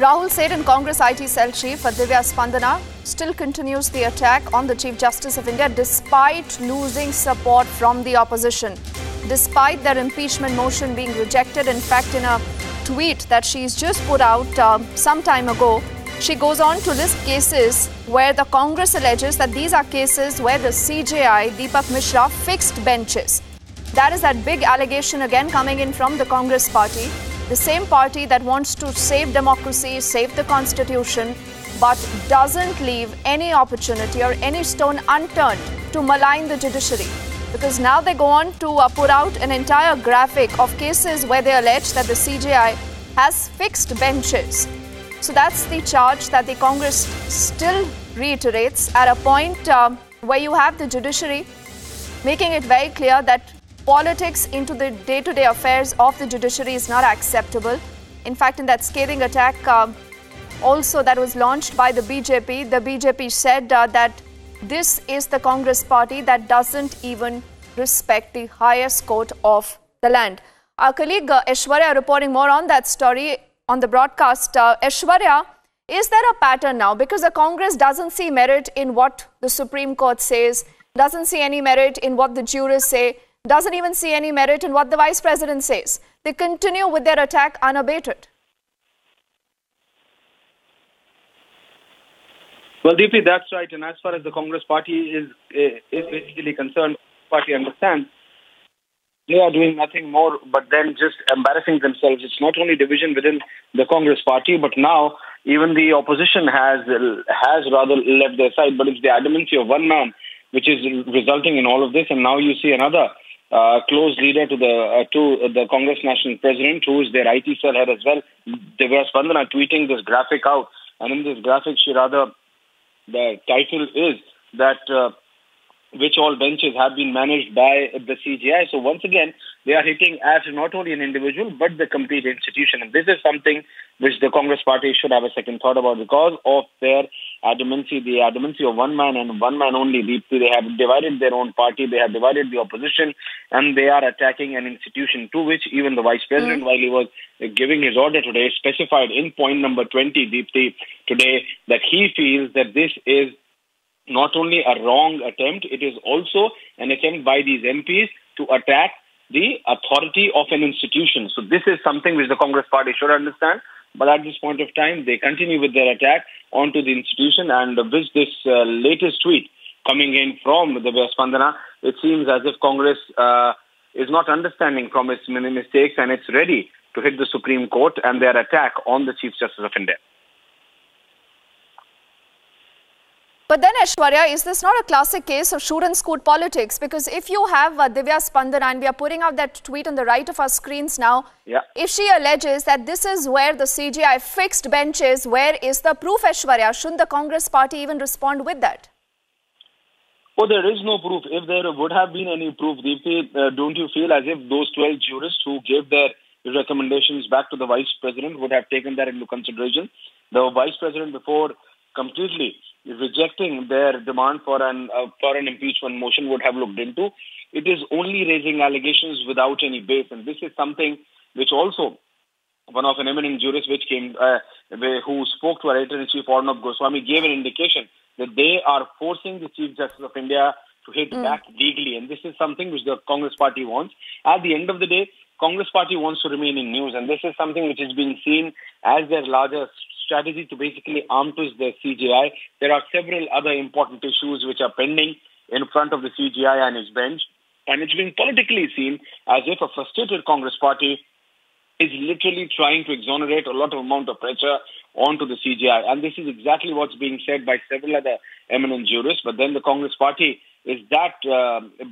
Rahul said, and Congress IT cell chief Divya Spandana still continues the attack on the Chief Justice of India despite losing support from the opposition, despite their impeachment motion being rejected. In fact, in a tweet that she's just put out some time ago, she goes on to list cases where the Congress alleges that these are cases where the CJI, Dipak Misra, fixed benches. That is that big allegation again coming in from the Congress party, the same party that wants to save democracy, save the constitution, but doesn't leave any opportunity or any stone unturned to malign the judiciary. Because now they go on to put out an entire graphic of cases where they allege that the CJI has fixed benches. So that's the charge that the Congress still reiterates at a point where you have the judiciary making it very clear that politics into the day-to-day affairs of the judiciary is not acceptable. In fact, in that scathing attack also that was launched by the BJP said that this is the Congress party that doesn't even respect the highest court of the land. Our colleague Aishwarya reporting more on that story on the broadcast. Aishwarya, is there a pattern now? Because the Congress doesn't see merit in what the Supreme Court says, doesn't see any merit in what the jurists say, doesn't even see any merit in what the Vice President says. They continue with their attack unabated. Well, Deepthi, that's right. And as far as the Congress party is basically concerned, the party understands they are doing nothing more but then just embarrassing themselves. It's not only division within the Congress party, but now even the opposition has rather left their side. But it's the adamancy of one man which is resulting in all of this. And now you see another close leader to the Congress National President, who is their IT cell head as well, Divya Spandana, tweeting this graphic out. And in this graphic, the title is that which all benches have been managed by the CJI. So once again, they are hitting at not only an individual, but the complete institution. And this is something which the Congress party should have a second thought about because of their adamancy, the adamancy of one man and one man only. They have divided their own party, they have divided the opposition, and they are attacking an institution to which even the Vice President, while he was giving his order today, specified in point number 20, Deepthi, today, that he feels that this is not only a wrong attempt, it is also an attempt by these MPs to attack the authority of an institution. So this is something which the Congress party should understand. But at this point of time, they continue with their attack onto the institution, and with this latest tweet coming in from Divya Spandana, it seems as if Congress is not understanding from its many mistakes, and it's ready to hit the Supreme Court and their attack on the Chief Justice of India. But then, Aishwarya, is this not a classic case of shoot and scoot politics? Because if you have Divya Spandana, and we are putting out that tweet on the right of our screens now, yeah. If she alleges that this is where the CJI fixed benches, where is the proof, Aishwarya? Shouldn't the Congress party even respond with that? Oh, there is no proof. If there would have been any proof, Deepthi, don't you feel as if those 12 jurists who gave their recommendations back to the Vice President would have taken that into consideration? The Vice President before completely rejecting their demand for an impeachment motion would have looked into. It is only raising allegations without any base, and this is something which also one of an eminent jurist which came who spoke to our editor-in-chief Arnab Goswami gave an indication that they are forcing the Chief Justice of India to hit back legally, and this is something which the Congress party wants. At the end of the day, Congress party wants to remain in news, and this is something which is being seen as their larger strategy to basically arm twist the CJI. There are several other important issues which are pending in front of the CJI and its bench, and it's being politically seen as if a frustrated Congress party is literally trying to exonerate a lot of amount of pressure onto the CJI, and this is exactly what's being said by several other eminent jurists. But then the Congress party is that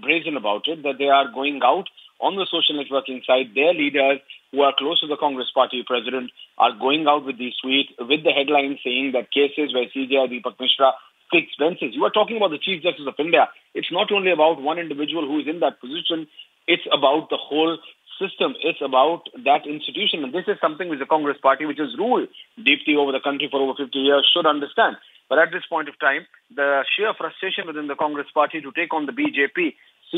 brazen about it that they are going out on the social networking side. Their leaders who are close to the Congress party president are going out with these tweets with the headline saying that cases where CJI Dipak Misra fixed benches. You are talking about the Chief Justice of India. It's not only about one individual who is in that position. It's about the whole system. It's about that institution. And this is something which the Congress party, which has ruled deeply over the country for over 50 years, should understand. But at this point of time, the sheer frustration within the Congress party to take on the BJP